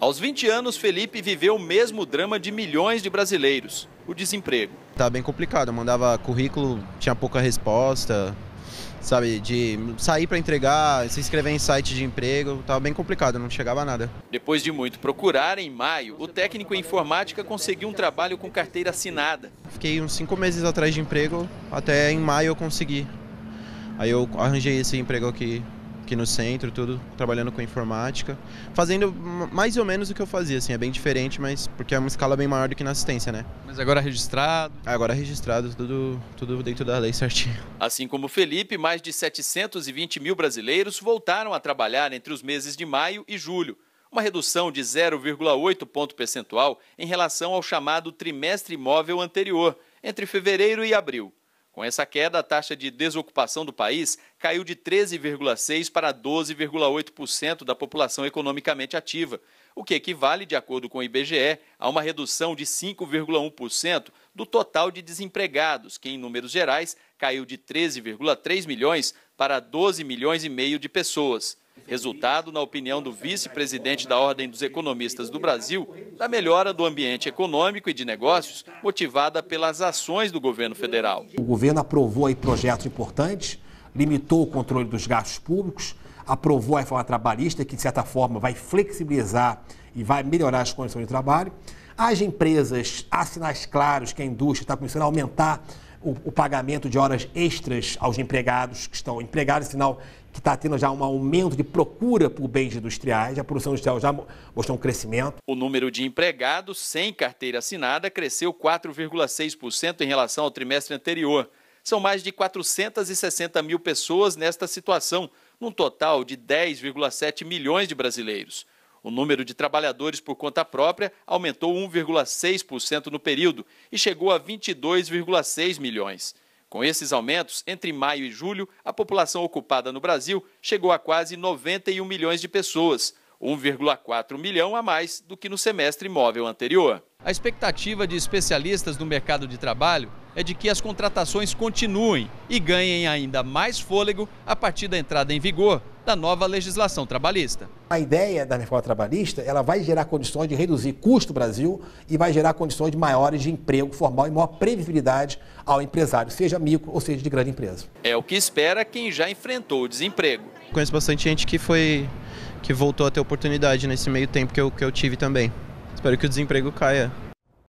Aos 20 anos, Felipe viveu o mesmo drama de milhões de brasileiros, o desemprego. Tá bem complicado, eu mandava currículo, tinha pouca resposta, sabe, de sair para entregar, se inscrever em site de emprego, tava bem complicado, não chegava a nada. Depois de muito procurar, em maio, o técnico em informática conseguiu um trabalho com carteira assinada. Fiquei uns 5 meses atrás de emprego, até em maio eu consegui. Aí eu arranjei esse emprego aqui no centro, tudo, trabalhando com informática, fazendo mais ou menos o que eu fazia, assim, é bem diferente, mas porque é uma escala bem maior do que na assistência, né? Mas agora registrado? Agora registrado, tudo dentro da lei certinho. Assim como Felipe, mais de 720 mil brasileiros voltaram a trabalhar entre os meses de maio e julho, uma redução de 0,8 ponto percentual em relação ao chamado trimestre imóvel anterior, entre fevereiro e abril. Com essa queda, a taxa de desocupação do país caiu de 13,6% para 12,8% da população economicamente ativa, o que equivale, de acordo com o IBGE, a uma redução de 5,1% do total de desempregados, que, em números gerais, caiu de 13,3 milhões para 12,5 milhões de pessoas. Resultado, na opinião do vice-presidente da Ordem dos Economistas do Brasil, da melhora do ambiente econômico e de negócios, motivada pelas ações do governo federal. O governo aprovou aí projetos importantes, limitou o controle dos gastos públicos, aprovou a reforma trabalhista, que de certa forma vai flexibilizar e vai melhorar as condições de trabalho. As empresas, há sinais claros que a indústria está começando a aumentar o pagamento de horas extras aos empregados que estão empregados, sinal que está tendo já um aumento de procura por bens industriais, a produção industrial já mostrou um crescimento. O número de empregados sem carteira assinada cresceu 4,6% em relação ao trimestre anterior. São mais de 460 mil pessoas nesta situação, num total de 10,7 milhões de brasileiros. O número de trabalhadores por conta própria aumentou 1,6% no período e chegou a 22,6 milhões. Com esses aumentos, entre maio e julho, a população ocupada no Brasil chegou a quase 91 milhões de pessoas, 1,4 milhão a mais do que no semestre imóvel anterior. A expectativa de especialistas no mercado de trabalho é de que as contratações continuem e ganhem ainda mais fôlego a partir da entrada em vigor da nova legislação trabalhista. A ideia da reforma trabalhista, ela vai gerar condições de reduzir custo do Brasil e vai gerar condições maiores de emprego formal e maior previsibilidade ao empresário, seja micro ou seja de grande empresa. É o que espera quem já enfrentou o desemprego. Conheço bastante gente que voltou a ter oportunidade nesse meio tempo que eu tive também. Espero que o desemprego caia.